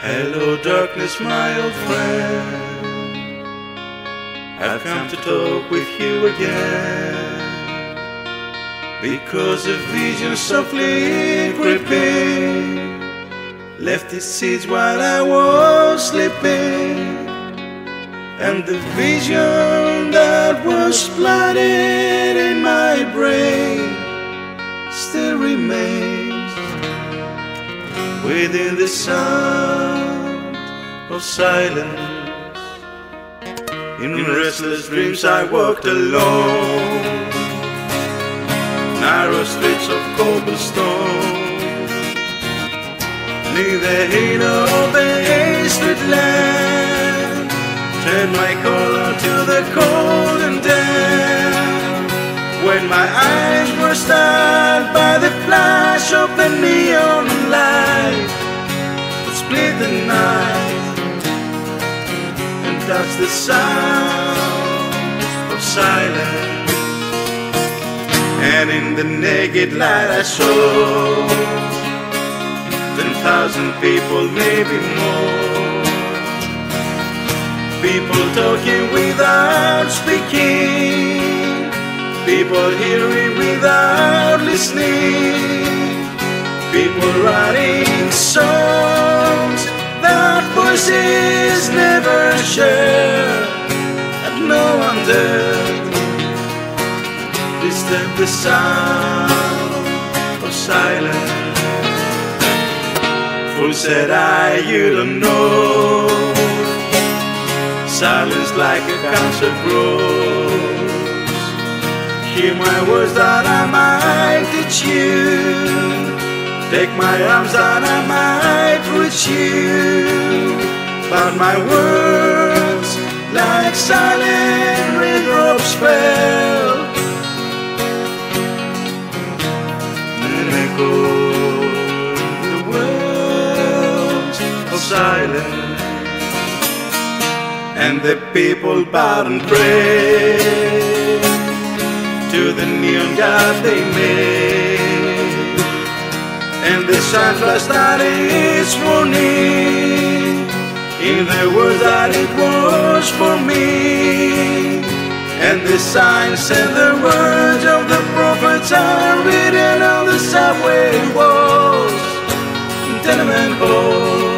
Hello darkness, my old friend, I've come to talk with you again, because a vision softly creeping left its seeds while I was sleeping, and the vision that was planted in my brain still remains within the sound of silence. In restless dreams I walked alone, narrow streets of cobblestone, neither here nor there street lamp turned my color to the cold and damp. When my eyes were startled by the flash of the neon light that split the night and touched the sound of silence, and in the naked light I saw 10,000 people, maybe more. People talking without speaking, people hearing without listening, people writing songs that voices never share, and no one dared disturb the sound of silence. Fool, said I, you don't know, silence like a cancer grows. Hear my words that I might teach you, take my arms that I might reach you, but my words like silent raindrops fell, and echo silence, and the people bowed and prayed to the neon god they made, and the sun flashed out its warning in the words that it was for me, and the signs and the words of the prophets are written on the subway walls and tenement halls,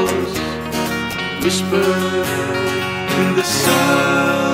whisper in the sun.